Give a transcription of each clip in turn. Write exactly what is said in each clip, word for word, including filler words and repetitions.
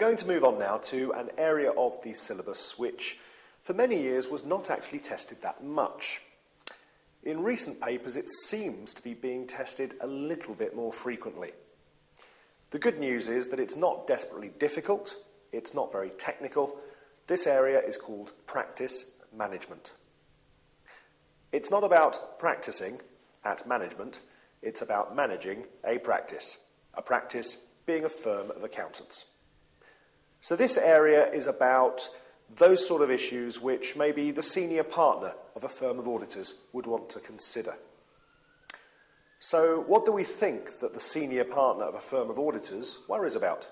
We're going to move on now to an area of the syllabus which for many years was not actually tested that much. In recent papers it seems to be being tested a little bit more frequently. The good news is that it's not desperately difficult, it's not very technical. This area is called practice management. It's not about practicing at management, it's about managing a practice. A practice being a firm of accountants. So this area is about those sort of issues which maybe the senior partner of a firm of auditors would want to consider. So what do we think that the senior partner of a firm of auditors worries about?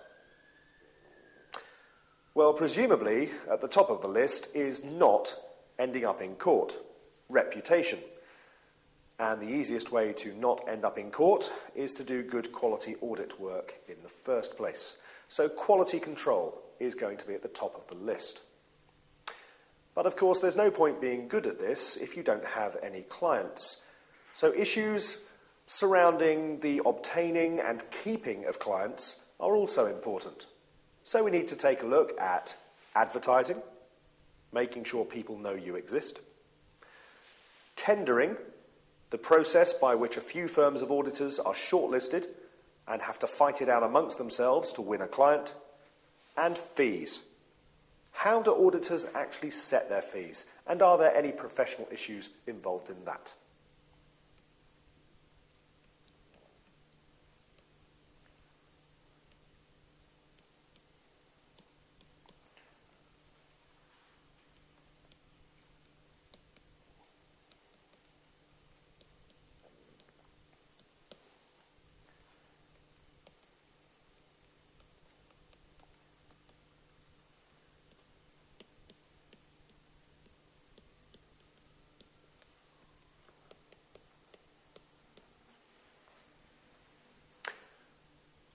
Well, presumably at the top of the list is not ending up in court, reputation. And the easiest way to not end up in court is to do good quality audit work in the first place. So quality control is going to be at the top of the list. But of course there's no point being good at this if you don't have any clients. So issues surrounding the obtaining and keeping of clients are also important. So we need to take a look at advertising, making sure people know you exist, tendering, the process by which a few firms of auditors are shortlisted and have to fight it out amongst themselves to win a client, and fees. How do auditors actually set their fees, and are there any professional issues involved in that?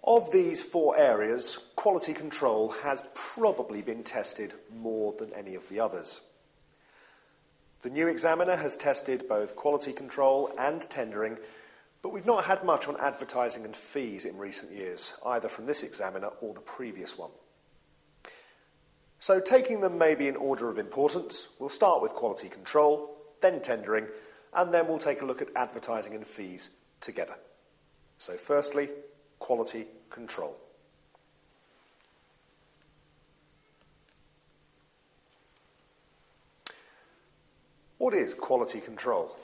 Of these four areas, quality control has probably been tested more than any of the others. The new examiner has tested both quality control and tendering, but we've not had much on advertising and fees in recent years, either from this examiner or the previous one. So taking them maybe in order of importance, we'll start with quality control, then tendering, and then we'll take a look at advertising and fees together. So firstly, quality control. What is quality control?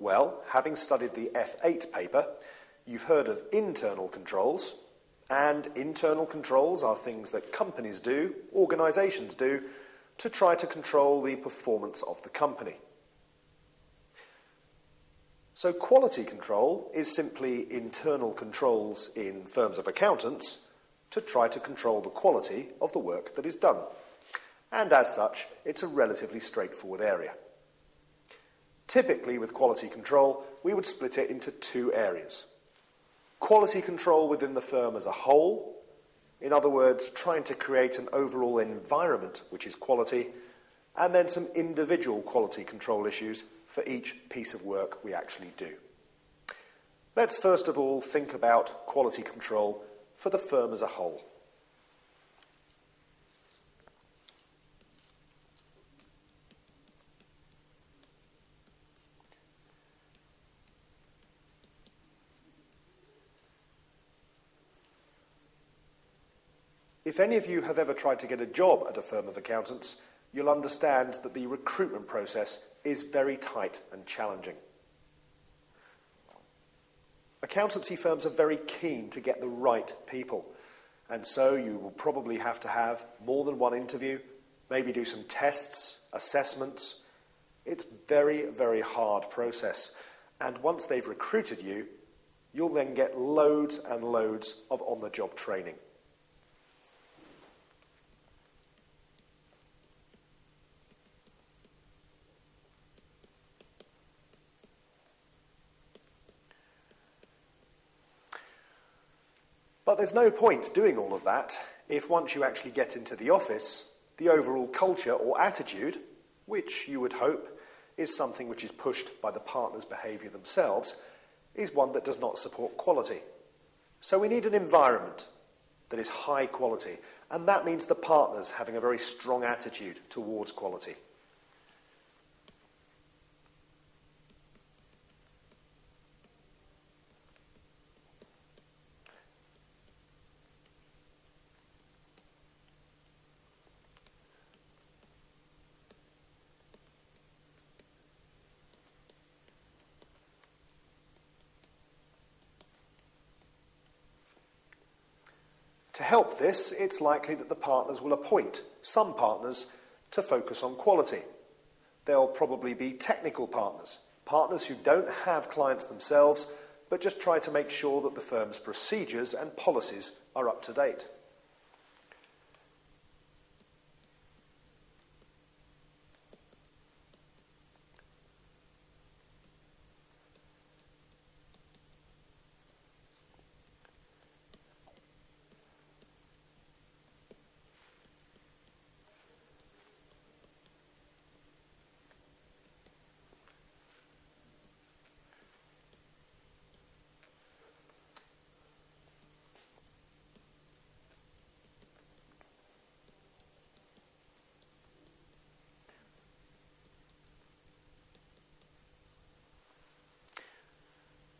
Well, having studied the F eight paper, you've heard of internal controls, and internal controls are things that companies do, organisations do, to try to control the performance of the company. So quality control is simply internal controls in firms of accountants to try to control the quality of the work that is done. And as such, it's a relatively straightforward area. Typically with quality control, we would split it into two areas. Quality control within the firm as a whole, in other words, trying to create an overall environment which is quality, and then some individual quality control issues for each piece of work we actually do. Let's first of all think about quality control for the firm as a whole. If any of you have ever tried to get a job at a firm of accountants, you'll understand that the recruitment process is very tight and challenging. Accountancy firms are very keen to get the right people, and so you will probably have to have more than one interview, maybe do some tests, assessments. It's a very, very hard process, and once they've recruited you, you'll then get loads and loads of on-the-job training. But there's no point doing all of that if once you actually get into the office, the overall culture or attitude, which you would hope is something which is pushed by the partner's behaviour themselves, is one that does not support quality. So we need an environment, that is high quality, and that means the partners having a very strong attitude towards quality. To help this, it's likely that the partners will appoint some partners to focus on quality. They'll probably be technical partners, partners who don't have clients themselves, but just try to make sure that the firm's procedures and policies are up to date.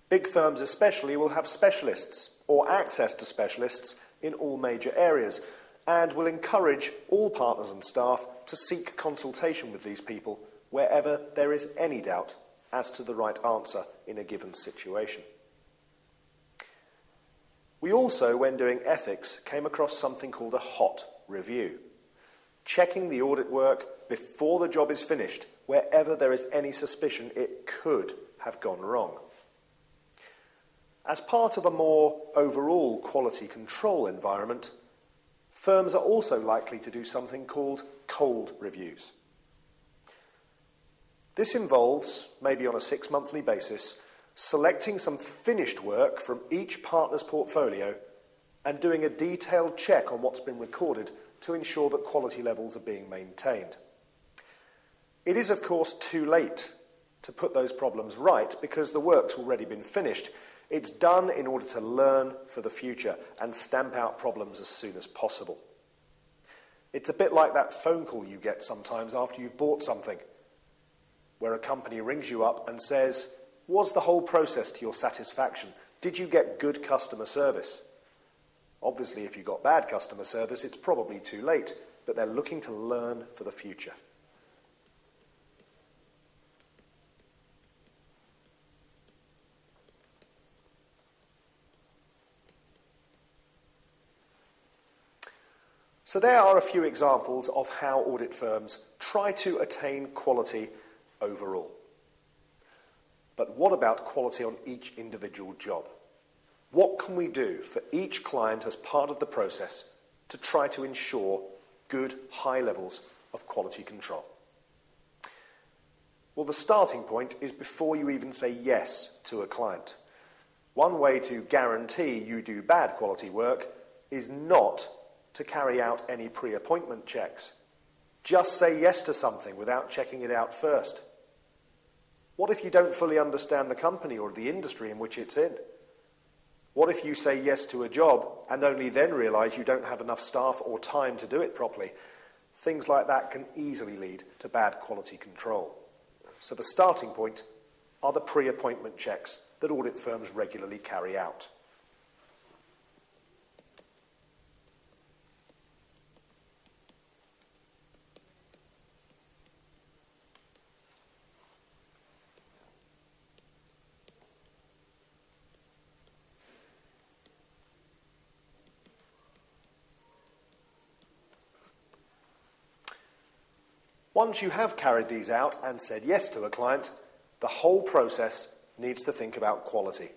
Big firms especially will have specialists or access to specialists in all major areas, and will encourage all partners and staff to seek consultation with these people wherever there is any doubt as to the right answer in a given situation. We also, when doing ethics, came across something called a hot review, checking the audit work before the job is finished wherever there is any suspicion it could have gone wrong. As part of a more overall quality control environment, firms are also likely to do something called cold reviews. This involves, maybe on a six-monthly basis, selecting some finished work from each partner's portfolio and doing a detailed check on what's been recorded to ensure that quality levels are being maintained. It is, of course, too late to put those problems right because the work's already been finished. It's done in order to learn for the future and stamp out problems as soon as possible. It's a bit like that phone call you get sometimes after you've bought something, where a company rings you up and says, "Was the whole process to your satisfaction? Did you get good customer service?" Obviously, if you got bad customer service, it's probably too late, but they're looking to learn for the future. So there are a few examples of how audit firms try to attain quality overall. But what about quality on each individual job? What can we do for each client as part of the process to try to ensure good, high levels of quality control? Well, the starting point is before you even say yes to a client. One way to guarantee you do bad quality work is not to carry out any pre-appointment checks. Just say yes to something without checking it out first. What if you don't fully understand the company or the industry in which it's in? What if you say yes to a job and only then realize you don't have enough staff or time to do it properly? Things like that can easily lead to bad quality control. So the starting point are the pre-appointment checks that audit firms regularly carry out. Once you have carried these out and said yes to a client, the whole process needs to think about quality.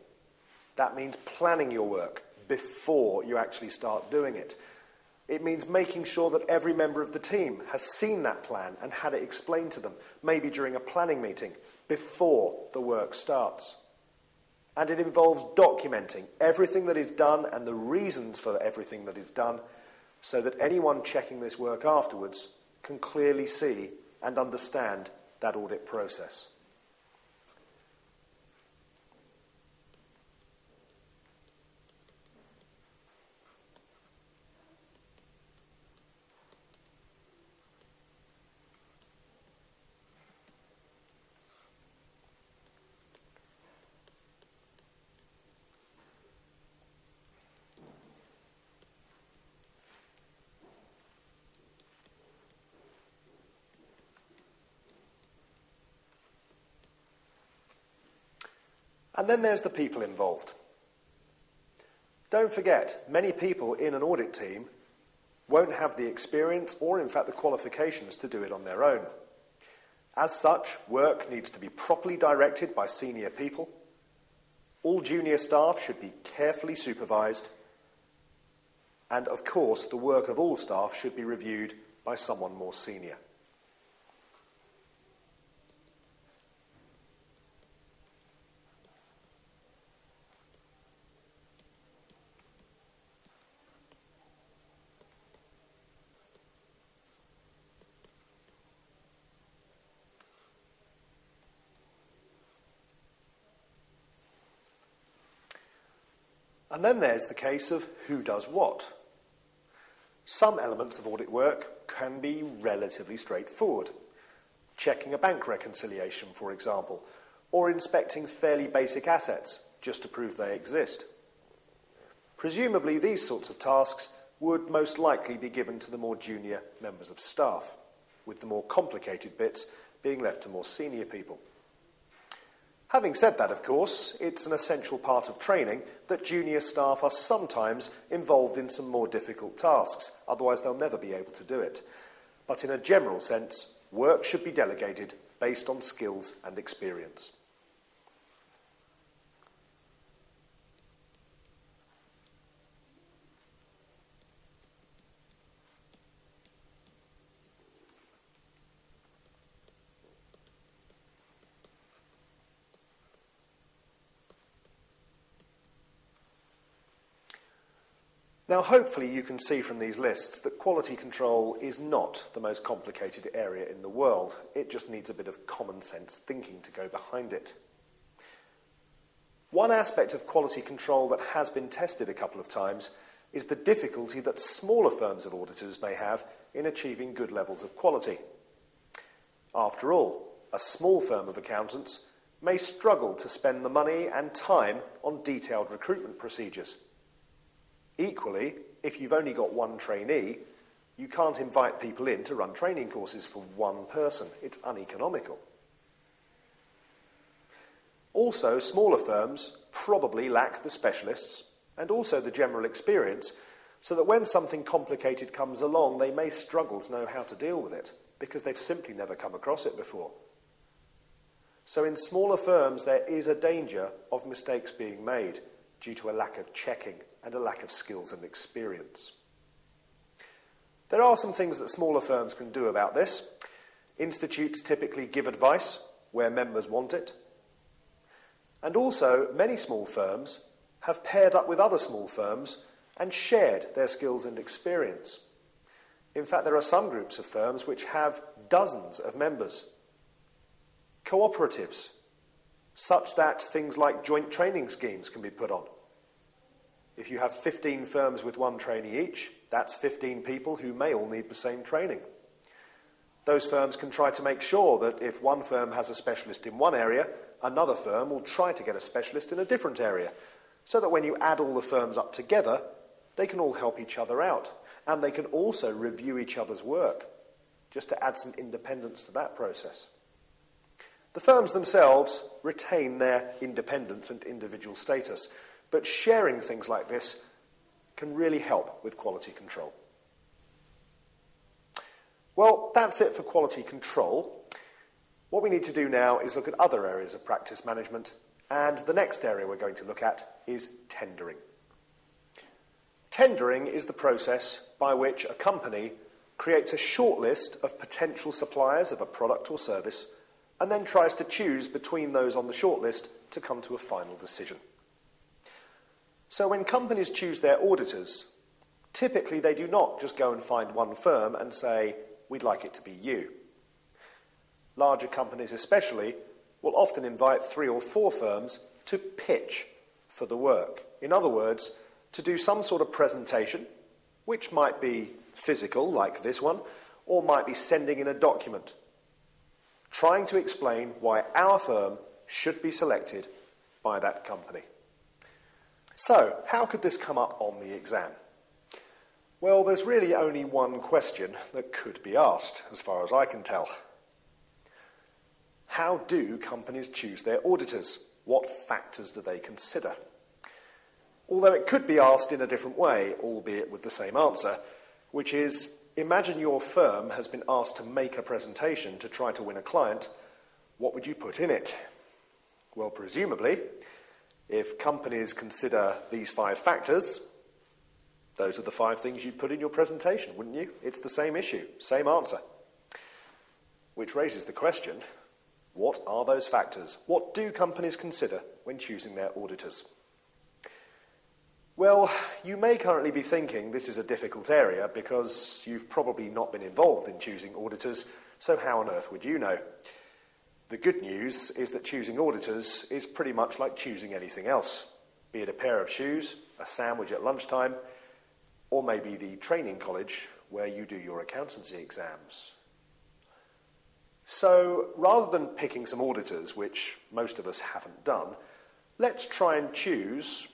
That means planning your work before you actually start doing it. It means making sure that every member of the team has seen that plan and had it explained to them, maybe during a planning meeting, before the work starts. And it involves documenting everything that is done and the reasons for everything that is done, so that anyone checking this work afterwards can clearly see and understand that audit process. And then there's the people involved. Don't forget, many people in an audit team won't have the experience or, in fact, the qualifications to do it on their own. As such, work needs to be properly directed by senior people. All junior staff should be carefully supervised. And, of course, the work of all staff should be reviewed by someone more senior. And then there's the case of who does what. Some elements of audit work can be relatively straightforward. Checking a bank reconciliation, for example, or inspecting fairly basic assets just to prove they exist. Presumably, these sorts of tasks would most likely be given to the more junior members of staff, with the more complicated bits being left to more senior people. Having said that, of course, it's an essential part of training that junior staff are sometimes involved in some more difficult tasks, otherwise they'll never be able to do it. But in a general sense, work should be delegated based on skills and experience. Now, hopefully you can see from these lists that quality control is not the most complicated area in the world. It just needs a bit of common sense thinking to go behind it. One aspect of quality control that has been tested a couple of times is the difficulty that smaller firms of auditors may have in achieving good levels of quality. After all, a small firm of accountants may struggle to spend the money and time on detailed recruitment procedures. Equally, if you've only got one trainee, you can't invite people in to run training courses for one person. It's uneconomical. Also, smaller firms probably lack the specialists and also the general experience, so that when something complicated comes along, they may struggle to know how to deal with it because they've simply never come across it before. So in smaller firms, there is a danger of mistakes being made due to a lack of checking and a lack of skills and experience. There are some things that smaller firms can do about this. Institutes typically give advice where members want it. And also, many small firms have paired up with other small firms and shared their skills and experience. In fact, there are some groups of firms which have dozens of members. Cooperatives, such that things like joint training schemes can be put on. If you have fifteen firms with one trainee each, that's fifteen people who may all need the same training. Those firms can try to make sure that if one firm has a specialist in one area, another firm will try to get a specialist in a different area, so that when you add all the firms up together, they can all help each other out, and they can also review each other's work, just to add some independence to that process. The firms themselves retain their independence and individual status, but sharing things like this can really help with quality control. Well, that's it for quality control. What we need to do now is look at other areas of practice management, and the next area we're going to look at is tendering. Tendering is the process by which a company creates a shortlist of potential suppliers of a product or service, and then tries to choose between those on the shortlist to come to a final decision. So when companies choose their auditors, typically they do not just go and find one firm and say, we'd like it to be you. Larger companies especially will often invite three or four firms to pitch for the work. In other words, to do some sort of presentation, which might be physical, like this one, or might be sending in a document, trying to explain why our firm should be selected by that company. So, how could this come up on the exam? Well, there's really only one question that could be asked, as far as I can tell. How do companies choose their auditors What factors do they consider? Although it could be asked in a different way, albeit with the same answer, which is, imagine your firm has been asked to make a presentation to try to win a client. What would you put in it? Well, presumably, if companies consider these five factors, those are the five things you'd put in your presentation, wouldn't you? It's the same issue, same answer. Which raises the question, what are those factors? What do companies consider when choosing their auditors? Well, you may currently be thinking this is a difficult area because you've probably not been involved in choosing auditors, so how on earth would you know? The good news is that choosing auditors is pretty much like choosing anything else, be it a pair of shoes, a sandwich at lunchtime, or maybe the training college where you do your accountancy exams. So, rather than picking some auditors, which most of us haven't done, let's try and choose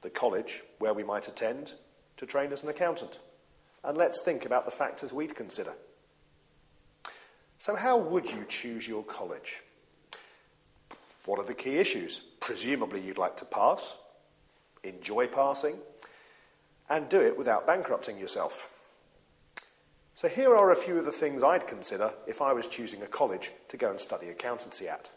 the college where we might attend to train as an accountant. And let's think about the factors we'd consider. So how would you choose your college? What are the key issues? Presumably you'd like to pass, enjoy passing, and do it without bankrupting yourself. So here are a few of the things I'd consider if I was choosing a college to go and study accountancy at.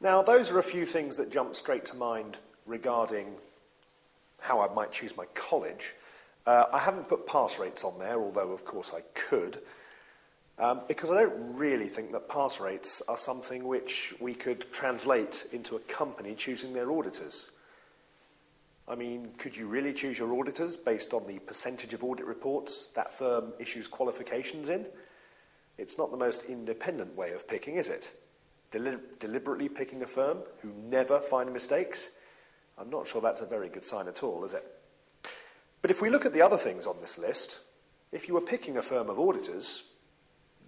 Now, those are a few things that jump straight to mind regarding how I might choose my college. Uh, I haven't put pass rates on there, although, of course, I could, um, because I don't really think that pass rates are something which we could translate into a company choosing their auditors. I mean, could you really choose your auditors based on the percentage of audit reports that firm issues qualifications in? It's not the most independent way of picking, is it? Deli- deliberately picking a firm who never find mistakes? I'm not sure that's a very good sign at all, is it? But if we look at the other things on this list, if you were picking a firm of auditors,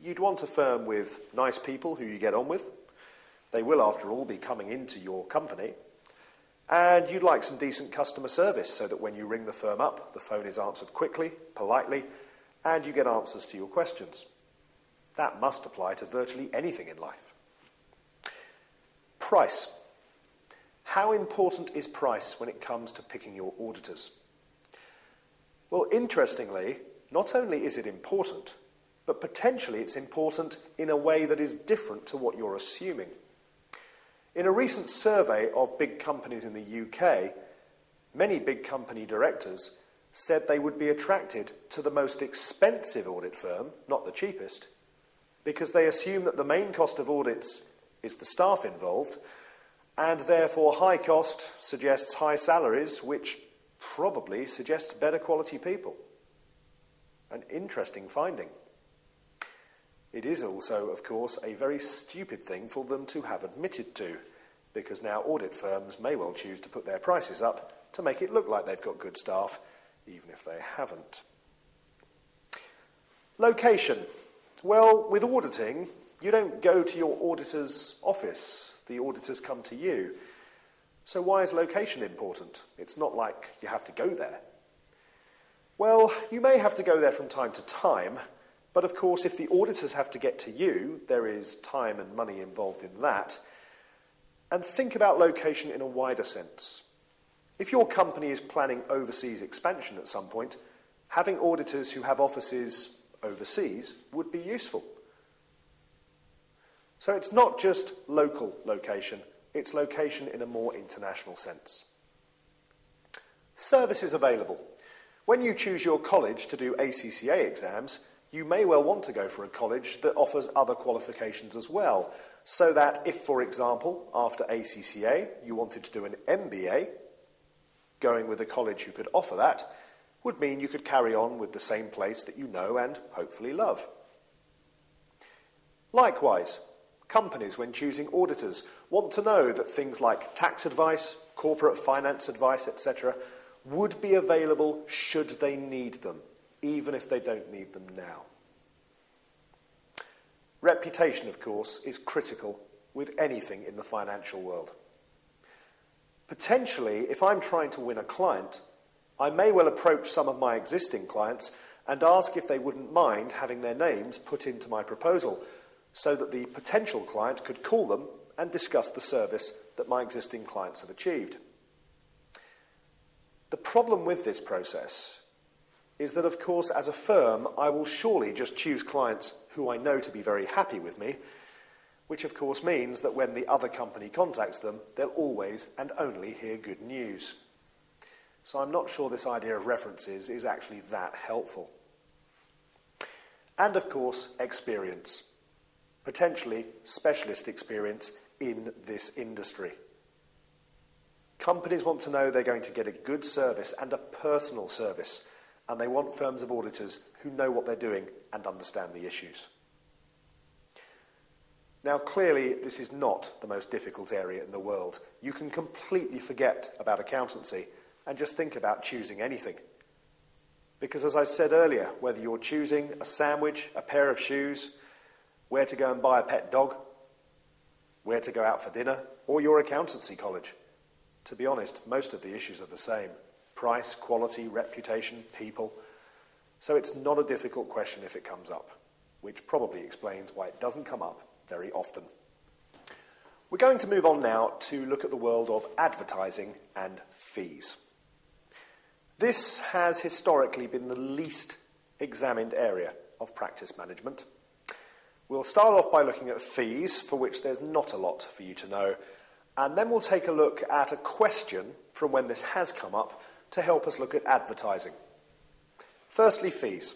you'd want a firm with nice people who you get on with. They will, after all, be coming into your company. And you'd like some decent customer service so that when you ring the firm up, the phone is answered quickly, politely, and you get answers to your questions. That must apply to virtually anything in life. Price. How important is price when it comes to picking your auditors? Well, interestingly, not only is it important, but potentially it's important in a way that is different to what you're assuming. In a recent survey of big companies in the U K, many big company directors said they would be attracted to the most expensive audit firm, not the cheapest, because they assume that the main cost of audits is the staff involved, and therefore high cost suggests high salaries, which probably suggests better quality people. An interesting finding. It is also, of course, a very stupid thing for them to have admitted to, because now audit firms may well choose to put their prices up to make it look like they've got good staff, even if they haven't. Location. Well, with auditing, you don't go to your auditor's office. The auditors come to you. So why is location important? It's not like you have to go there. Well, you may have to go there from time to time, but of course, if the auditors have to get to you, there is time and money involved in that. And think about location in a wider sense. If your company is planning overseas expansion at some point, having auditors who have offices overseas would be useful. So it's not just local location, it's location in a more international sense. Services available. When you choose your college to do A C C A exams, you may well want to go for a college that offers other qualifications as well, so that if, for example, after A C C A you wanted to do an M B A, going with a college who could offer that would mean you could carry on with the same place that you know and hopefully love. Likewise, companies, when choosing auditors, want to know that things like tax advice, corporate finance advice, et cetera, would be available should they need them, even if they don't need them now. Reputation, of course, is critical with anything in the financial world. Potentially, if I'm trying to win a client, I may well approach some of my existing clients and ask if they wouldn't mind having their names put into my proposal so that the potential client could call them and discuss the service that my existing clients have achieved. The problem with this process is that, of course, as a firm, I will surely just choose clients who I know to be very happy with me, which, of course, means that when the other company contacts them, they'll always and only hear good news. So I'm not sure this idea of references is actually that helpful. And, of course, experience. Potentially specialist experience in this industry. Companies want to know they're going to get a good service and a personal service, and they want firms of auditors who know what they're doing and understand the issues. Now, clearly, this is not the most difficult area in the world. You can completely forget about accountancy and just think about choosing anything. Because, as I said earlier, whether you're choosing a sandwich, a pair of shoes, where to go and buy a pet dog, where to go out for dinner, or your accountancy college, to be honest, most of the issues are the same. Price, quality, reputation, people. So it's not a difficult question if it comes up, which probably explains why it doesn't come up very often. We're going to move on now to look at the world of advertising and fees. This has historically been the least examined area of practice management. We'll start off by looking at fees, for which there's not a lot for you to know, and then we'll take a look at a question from when this has come up to help us look at advertising. Firstly, fees.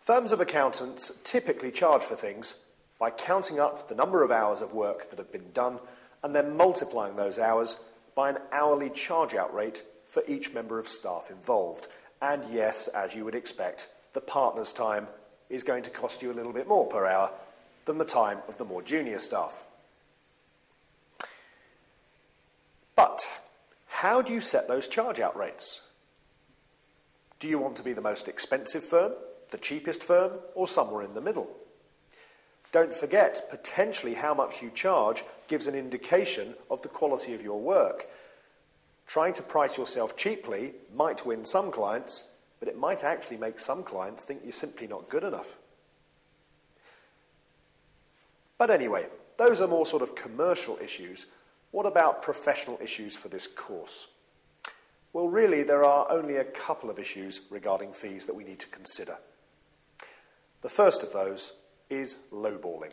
Firms of accountants typically charge for things by counting up the number of hours of work that have been done and then multiplying those hours by an hourly charge-out rate for each member of staff involved. And yes, as you would expect, the partner's time is going to cost you a little bit more per hour than the time of the more junior staff. But how do you set those charge-out rates? Do you want to be the most expensive firm, the cheapest firm, or somewhere in the middle? Don't forget, potentially how much you charge gives an indication of the quality of your work. Trying to price yourself cheaply might win some clients, but it might actually make some clients think you're simply not good enough. But anyway, those are more sort of commercial issues. What about professional issues for this course? Well, really, there are only a couple of issues regarding fees that we need to consider. The first of those is lowballing.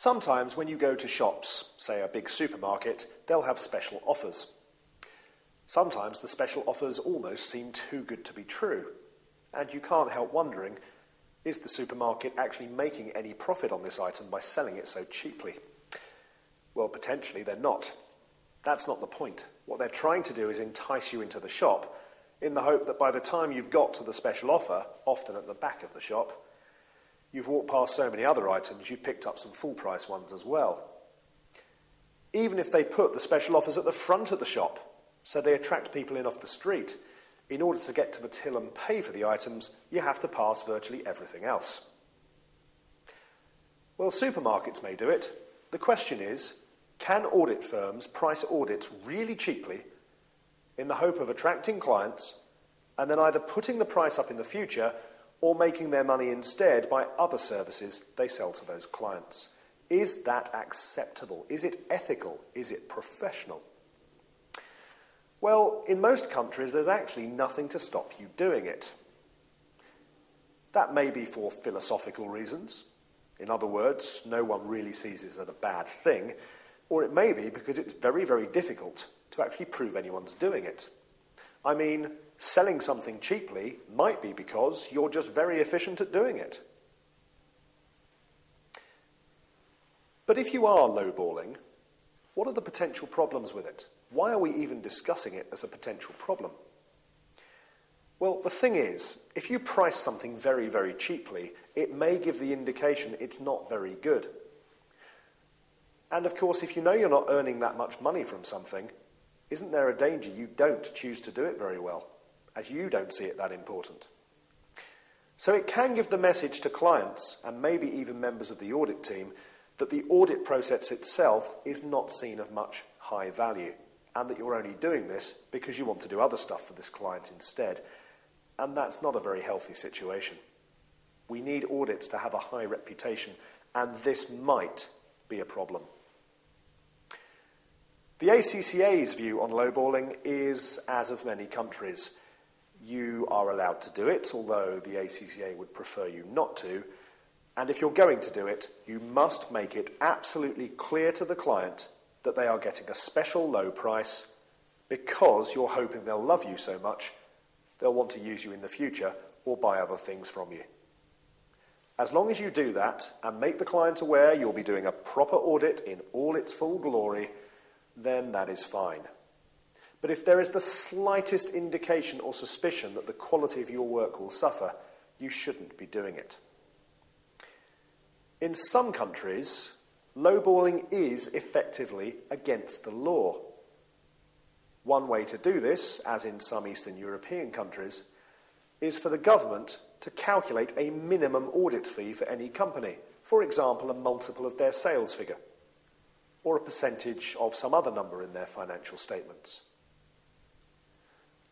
Sometimes when you go to shops, say a big supermarket, they'll have special offers. Sometimes the special offers almost seem too good to be true, and you can't help wondering, is the supermarket actually making any profit on this item by selling it so cheaply? Well, potentially they're not. That's not the point. What they're trying to do is entice you into the shop in the hope that by the time you've got to the special offer, often at the back of the shop, you've walked past so many other items, you've picked up some full price ones as well. Even if they put the special offers at the front of the shop, so they attract people in off the street, in order to get to the till and pay for the items, you have to pass virtually everything else. Well, supermarkets may do it. The question is, can audit firms price audits really cheaply in the hope of attracting clients and then either putting the price up in the future or making their money instead by other services they sell to those clients? Is that acceptable? Is it ethical? Is it professional? Well, in most countries, there's actually nothing to stop you doing it. That may be for philosophical reasons. In other words, no one really sees it as a bad thing. Or it may be because it's very, very difficult to actually prove anyone's doing it. I mean, selling something cheaply might be because you're just very efficient at doing it. But if you are lowballing, what are the potential problems with it? Why are we even discussing it as a potential problem? Well, the thing is, if you price something very, very cheaply, it may give the indication it's not very good. And of course, if you know you're not earning that much money from something, isn't there a danger you don't choose to do it very well, as you don't see it that important? So it can give the message to clients, and maybe even members of the audit team, that the audit process itself is not seen of much high value, and that you're only doing this because you want to do other stuff for this client instead. And that's not a very healthy situation. We need audits to have a high reputation, and this might be a problem. The A C C A's view on lowballing is as of many countries. You are allowed to do it, although the A C C A would prefer you not to, and if you're going to do it, you must make it absolutely clear to the client that they are getting a special low price because you're hoping they'll love you so much they'll want to use you in the future or buy other things from you. As long as you do that and make the client aware you'll be doing a proper audit in all its full glory, then that is fine. But if there is the slightest indication or suspicion that the quality of your work will suffer, you shouldn't be doing it. In some countries, lowballing is effectively against the law. One way to do this, as in some Eastern European countries, is for the government to calculate a minimum audit fee for any company, for example, a multiple of their sales figure, or a percentage of some other number in their financial statements.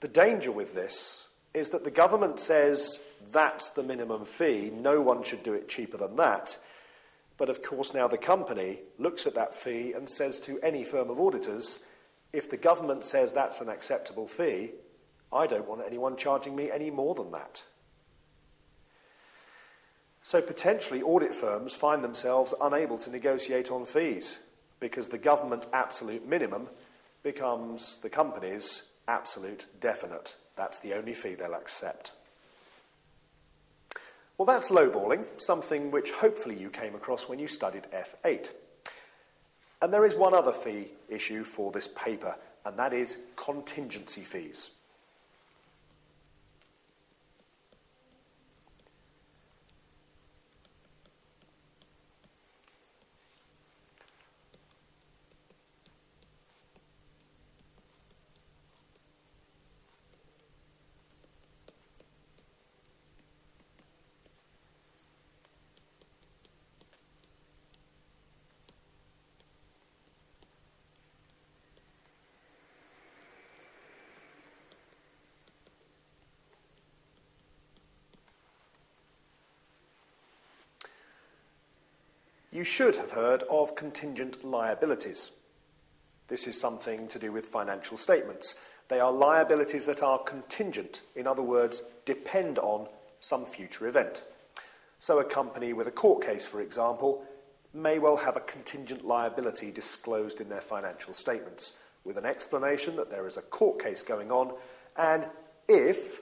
The danger with this is that the government says that's the minimum fee, no one should do it cheaper than that, but of course now the company looks at that fee and says to any firm of auditors, if the government says that's an acceptable fee, I don't want anyone charging me any more than that. So potentially audit firms find themselves unable to negotiate on fees because the government absolute minimum becomes the company's absolute definite. That's the only fee they'll accept. Well, that's lowballing, something which hopefully you came across when you studied F eight. And there is one other fee issue for this paper, and that is contingency fees. You should have heard of contingent liabilities. This is something to do with financial statements. They are liabilities that are contingent, in other words, depend on some future event. So a company with a court case, for example, may well have a contingent liability disclosed in their financial statements, with an explanation that there is a court case going on, and if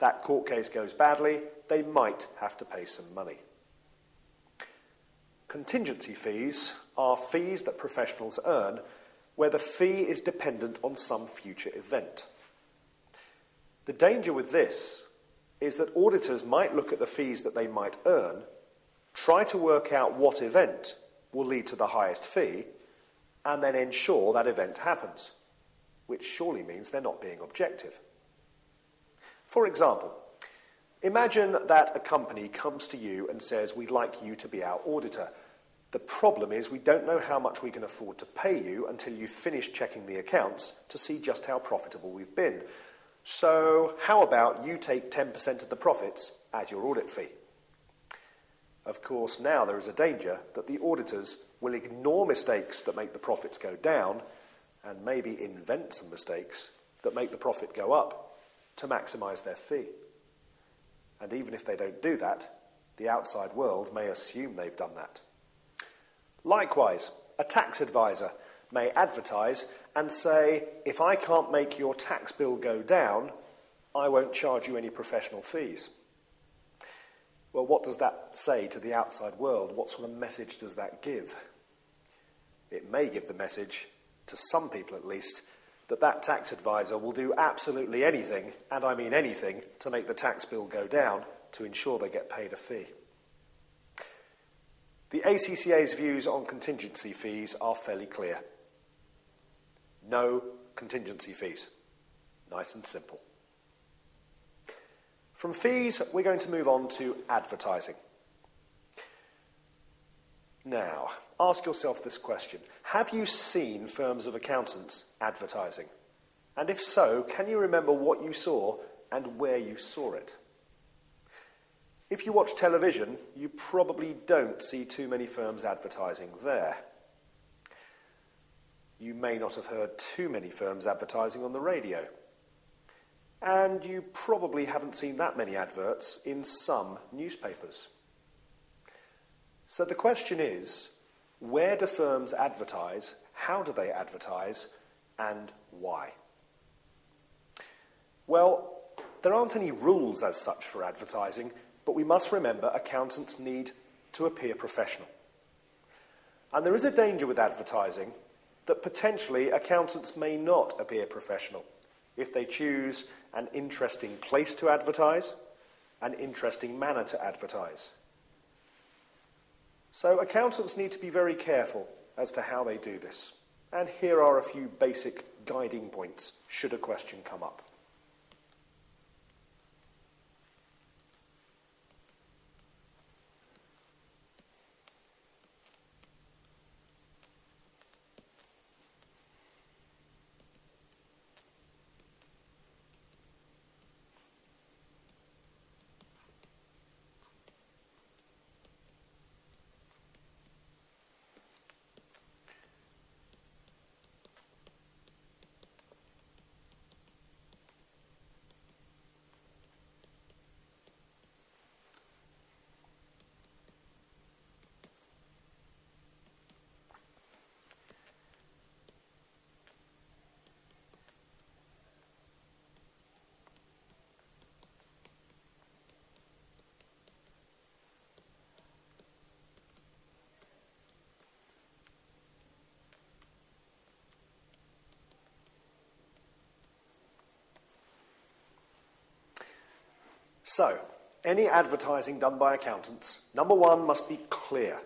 that court case goes badly, they might have to pay some money. Contingency fees are fees that professionals earn where the fee is dependent on some future event. The danger with this is that auditors might look at the fees that they might earn, try to work out what event will lead to the highest fee, and then ensure that event happens, which surely means they're not being objective. For example, imagine that a company comes to you and says, we'd like you to be our auditor. The problem is we don't know how much we can afford to pay you until you finish checking the accounts to see just how profitable we've been. So how about you take ten percent of the profits as your audit fee? Of course, now there is a danger that the auditors will ignore mistakes that make the profits go down and maybe invent some mistakes that make the profit go up to maximise their fee. And even if they don't do that, the outside world may assume they've done that. Likewise, a tax advisor may advertise and say, if I can't make your tax bill go down, I won't charge you any professional fees. Well, what does that say to the outside world? What sort of message does that give? It may give the message, to some people at least, that that tax advisor will do absolutely anything, and I mean anything, to make the tax bill go down to ensure they get paid a fee. The A C C A's views on contingency fees are fairly clear. No contingency fees. Nice and simple. From fees, we're going to move on to advertising. Now, ask yourself this question. Have you seen firms of accountants advertising? And if so, can you remember what you saw and where you saw it? If you watch television, you probably don't see too many firms advertising there. You may not have heard too many firms advertising on the radio. And you probably haven't seen that many adverts in some newspapers. So the question is, where do firms advertise, how do they advertise, and why? Well, there aren't any rules as such for advertising, but we must remember accountants need to appear professional. And there is a danger with advertising that potentially accountants may not appear professional if they choose an interesting place to advertise, an interesting manner to advertise. So accountants need to be very careful as to how they do this. And here are a few basic guiding points should a question come up. So, any advertising done by accountants, number one, must be clear.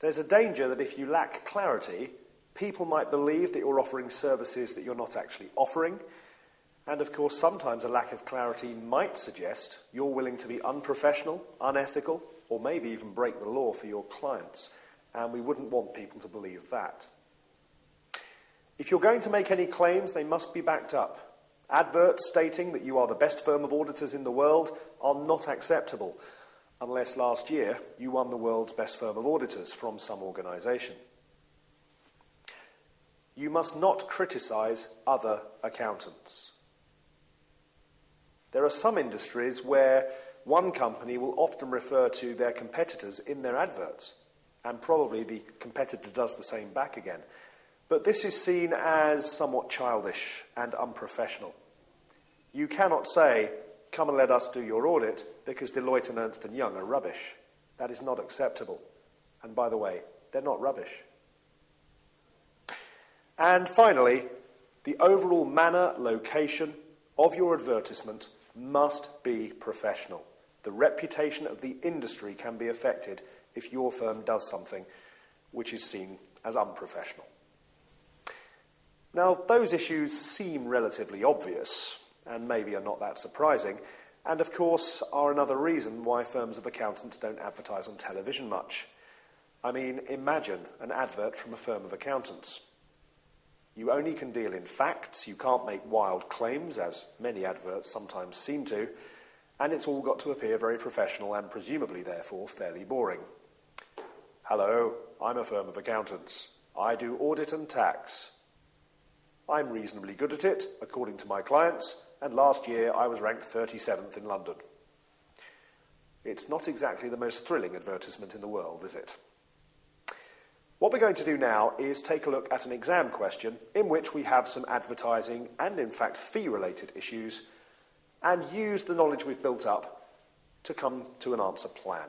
There's a danger that if you lack clarity, people might believe that you're offering services that you're not actually offering. And of course, sometimes a lack of clarity might suggest you're willing to be unprofessional, unethical, or maybe even break the law for your clients. And we wouldn't want people to believe that. If you're going to make any claims, they must be backed up. Adverts stating that you are the best firm of auditors in the world are not acceptable, unless last year you won the world's best firm of auditors from some organisation. You must not criticise other accountants. There are some industries where one company will often refer to their competitors in their adverts, and probably the competitor does the same back again. But this is seen as somewhat childish and unprofessional. You cannot say, come and let us do your audit because Deloitte and Ernst and Young are rubbish. That is not acceptable. And by the way, they're not rubbish. And finally, the overall manner, location of your advertisement must be professional. The reputation of the industry can be affected if your firm does something which is seen as unprofessional. Now, those issues seem relatively obvious and maybe are not that surprising, and of course are another reason why firms of accountants don't advertise on television much. I mean, imagine an advert from a firm of accountants. You only can deal in facts, you can't make wild claims, as many adverts sometimes seem to, and it's all got to appear very professional and presumably, therefore, fairly boring. Hello, I'm a firm of accountants. I do audit and tax. I'm reasonably good at it, according to my clients, and last year I was ranked thirty-seventh in London. It's not exactly the most thrilling advertisement in the world, is it? What we're going to do now is take a look at an exam question in which we have some advertising and, in fact, fee-related issues, and use the knowledge we've built up to come to an answer plan.